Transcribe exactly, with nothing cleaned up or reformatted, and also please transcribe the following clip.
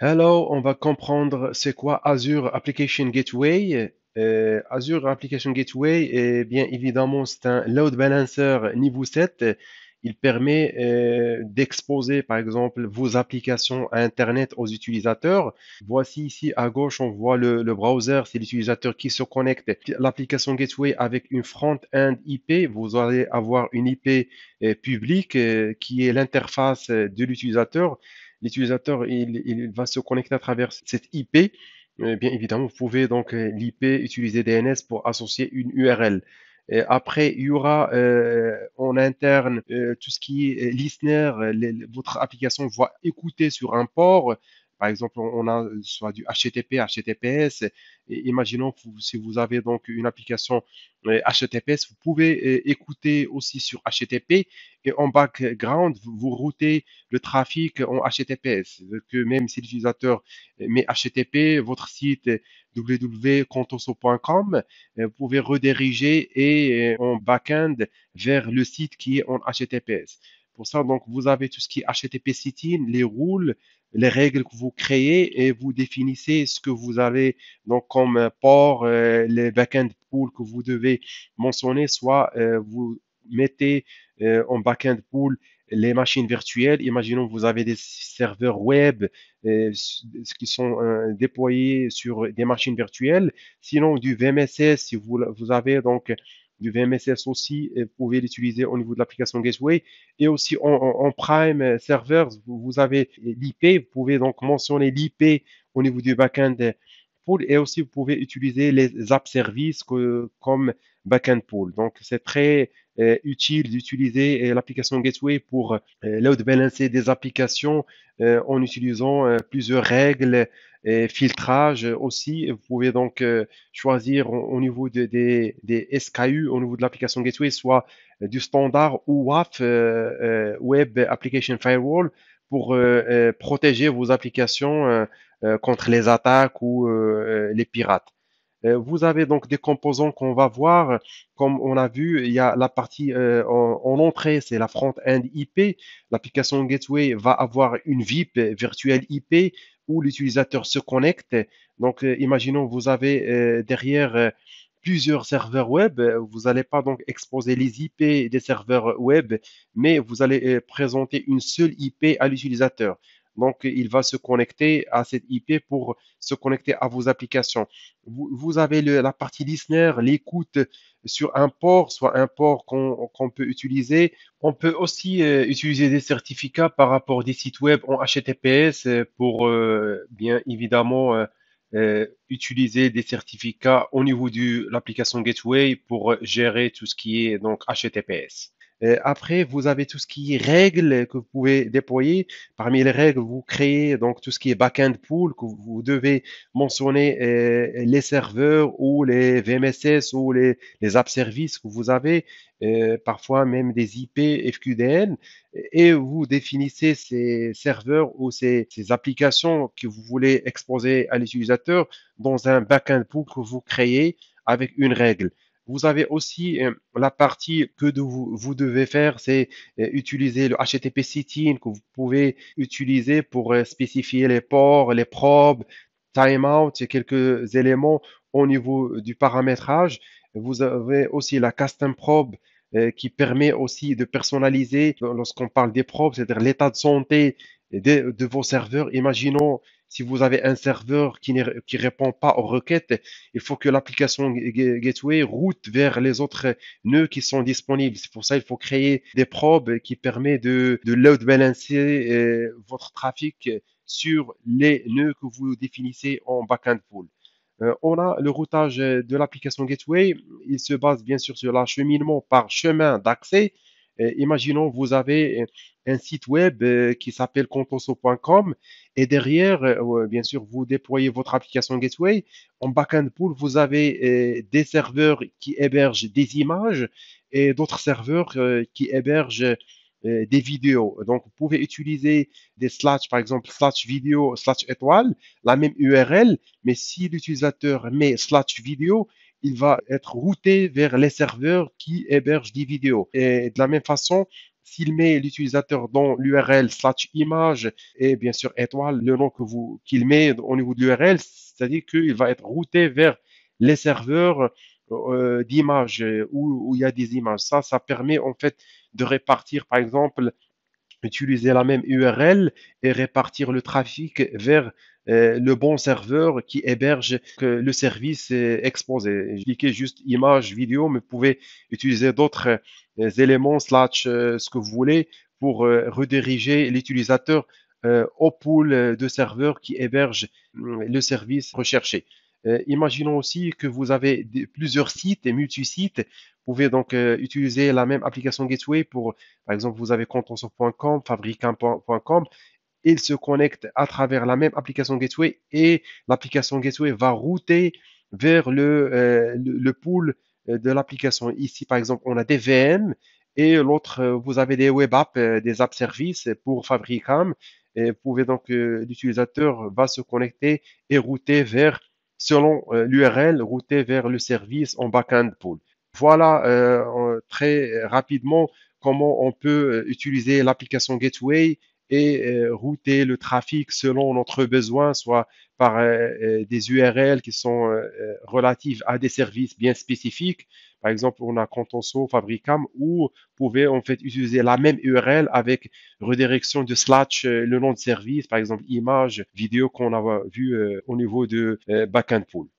Alors, on va comprendre c'est quoi Azure Application Gateway. Euh, Azure Application Gateway, eh bien évidemment, c'est un load balancer niveau sept. Il permet euh, d'exposer, par exemple, vos applications à Internet aux utilisateurs. Voici ici à gauche, on voit le, le browser, c'est l'utilisateur qui se connecte. L'application Gateway avec une front-end I P, vous allez avoir une I P euh, publique euh, qui est l'interface de l'utilisateur. L'utilisateur, il, il va se connecter à travers cette I P. Euh, bien évidemment, vous pouvez donc l'I P utiliser D N S pour associer une U R L. Et après, il y aura euh, en interne euh, tout ce qui est listener. Les, votre application va écouter sur un port. Par exemple, on a soit du H T T P, H T T P S. Et imaginons que vous, si vous avez donc une application euh, H T T P S, vous pouvez euh, écouter aussi sur H T T P. Et en background, vous, vous routez le trafic en H T T P S. Que même si l'utilisateur met H T T P, votre site w w w point contoso point com, vous pouvez rediriger et euh, en back-end vers le site qui est en H T T P S. Pour ça, donc, vous avez tout ce qui est H T T P sit-in, les rules, les règles que vous créez et vous définissez ce que vous avez donc comme port, euh, les back-end pools que vous devez mentionner, soit euh, vous mettez euh, en back-end pool les machines virtuelles. Imaginons que vous avez des serveurs web euh, qui sont euh, déployés sur des machines virtuelles. Sinon, du V M S S, si vous, vous avez donc du V M S S aussi, vous pouvez l'utiliser au niveau de l'application Gateway. Et aussi en, en, en Prime Servers, vous, vous avez l'I P, vous pouvez donc mentionner l'I P au niveau du backend pool et aussi vous pouvez utiliser les app services que, comme backend pool. Donc c'est très euh, utile d'utiliser euh, l'application Gateway pour euh, load balancer des applications euh, en utilisant euh, plusieurs règles et filtrage aussi. Vous pouvez donc euh, choisir au, au niveau de, des, des S K U, au niveau de l'application Gateway, soit euh, du standard ou W A F, euh, euh, Web Application Firewall, pour euh, euh, protéger vos applications euh, euh, contre les attaques ou euh, les pirates. Euh, vous avez donc des composants qu'on va voir. Comme on a vu, il y a la partie euh, en, en entrée, c'est la front-end I P. L'application Gateway va avoir une V I P, virtuelle I P, où l'utilisateur se connecte. Donc, euh, imaginons vous avez euh, derrière euh, plusieurs serveurs web. Vous n'allez pas donc exposer les I P des serveurs web, mais vous allez euh, présenter une seule I P à l'utilisateur. Donc, il va se connecter à cette I P pour se connecter à vos applications. Vous, vous avez le, la partie listener, l'écoute sur un port, soit un port qu'on qu'on peut utiliser. On peut aussi euh, utiliser des certificats par rapport à des sites web en H T T P S pour, euh, bien évidemment, euh, euh, utiliser des certificats au niveau de l'application Gateway pour gérer tout ce qui est donc H T T P S. Après, vous avez tout ce qui est règles que vous pouvez déployer. Parmi les règles, vous créez donc tout ce qui est backend pool, que vous devez mentionner eh, les serveurs ou les V M S S ou les, les app services que vous avez, eh, parfois même des I P, F Q D N, et vous définissez ces serveurs ou ces, ces applications que vous voulez exposer à l'utilisateur dans un backend pool que vous créez avec une règle. Vous avez aussi euh, la partie que de vous, vous devez faire, c'est euh, utiliser le H T T P sit-in que vous pouvez utiliser pour euh, spécifier les ports, les probes, timeout et quelques éléments au niveau du paramétrage. Vous avez aussi la custom probe euh, qui permet aussi de personnaliser lorsqu'on parle des probes, c'est-à-dire l'état de santé de, de vos serveurs. Imaginons si vous avez un serveur qui ne qui répond pas aux requêtes, il faut que l'application Gateway route vers les autres nœuds qui sont disponibles. C'est pour ça qu'il faut créer des probes qui permettent de, de load balancer eh, votre trafic sur les nœuds que vous définissez en backend pool. Euh, on a le routage de l'application Gateway. Il se base bien sûr sur l'acheminement par chemin d'accès. Eh, imaginons vous avez un site web eh, qui s'appelle contoso point com et derrière, eh, bien sûr, vous déployez votre application Gateway. En backend pool, vous avez eh, des serveurs qui hébergent des images et d'autres serveurs eh, qui hébergent eh, des vidéos. Donc, vous pouvez utiliser des slash, par exemple, slash vidéo, slash étoile, la même U R L, mais si l'utilisateur met slash vidéo, il va être routé vers les serveurs qui hébergent des vidéos. Et de la même façon, s'il met l'utilisateur dans l'U R L slash image et bien sûr étoile, le nom que vous qu'il met au niveau de l'U R L, c'est-à-dire qu'il va être routé vers les serveurs euh, d'images où, où il y a des images. Ça, ça permet en fait de répartir, par exemple, utiliser la même U R L et répartir le trafic vers euh, le bon serveur qui héberge que le service est exposé. Je cliquais juste image, vidéo, mais vous pouvez utiliser d'autres euh, éléments, slash, euh, ce que vous voulez, pour euh, rediriger l'utilisateur euh, au pool de serveurs qui héberge euh, le service recherché. Euh, imaginons aussi que vous avez des, plusieurs sites et multi-sites. Vous pouvez donc euh, utiliser la même application Gateway pour, par exemple, vous avez contoso point com, fabrikam point com. Ils se connectent à travers la même application Gateway et l'application Gateway va router vers le, euh, le, le pool de l'application. Ici, par exemple, on a des V M et l'autre, euh, vous avez des web apps, euh, des app services pour Fabrikam. Et vous pouvez donc, euh, l'utilisateur va se connecter et router vers selon euh, l'U R L, router vers le service en back-end pool. Voilà euh, très rapidement comment on peut utiliser l'application Gateway et euh, router le trafic selon notre besoin, soit par euh, des U R L qui sont euh, relatives à des services bien spécifiques. Par exemple, on a Contoso, Fabrikam, où vous pouvez en fait utiliser la même U R L avec redirection de slash euh, le nom de service, par exemple image, vidéo qu'on a vu euh, au niveau de euh, backend pool.